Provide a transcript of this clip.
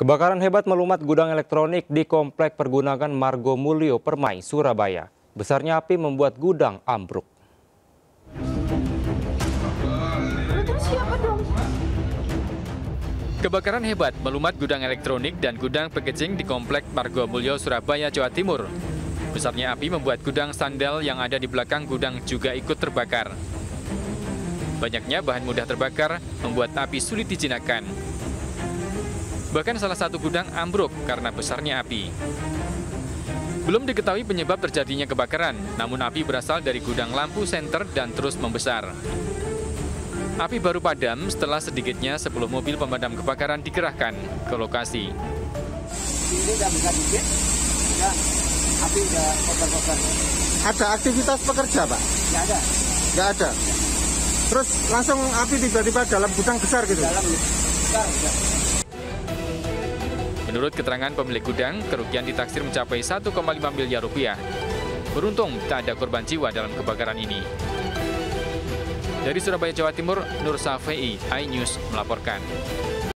Kebakaran hebat melumat gudang elektronik di Komplek Pergudangan Margo Mulyo, Permai, Surabaya. Besarnya api membuat gudang ambruk. Kebakaran hebat melumat gudang elektronik dan gudang packaging di Komplek Margo Mulyo, Surabaya, Jawa Timur. Besarnya api membuat gudang sandal yang ada di belakang gudang juga ikut terbakar. Banyaknya bahan mudah terbakar membuat api sulit dijinakan. Bahkan salah satu gudang ambruk karena besarnya api. Belum diketahui penyebab terjadinya kebakaran, namun api berasal dari gudang lampu senter dan terus membesar. Api baru padam setelah sedikitnya 10 mobil pemadam kebakaran dikerahkan ke lokasi. Ini udah buka dikit, ya, api udah kobar-kobar. Ada aktivitas pekerja, Pak? Nggak ada. Nggak ada? Terus langsung api tiba-tiba dalam gudang besar gitu? Dalam besar, ya. Menurut keterangan pemilik gudang, kerugian ditaksir mencapai 1,5 miliar rupiah. Beruntung tak ada korban jiwa dalam kebakaran ini. Dari Surabaya, Jawa Timur, Nursavei, iNews melaporkan.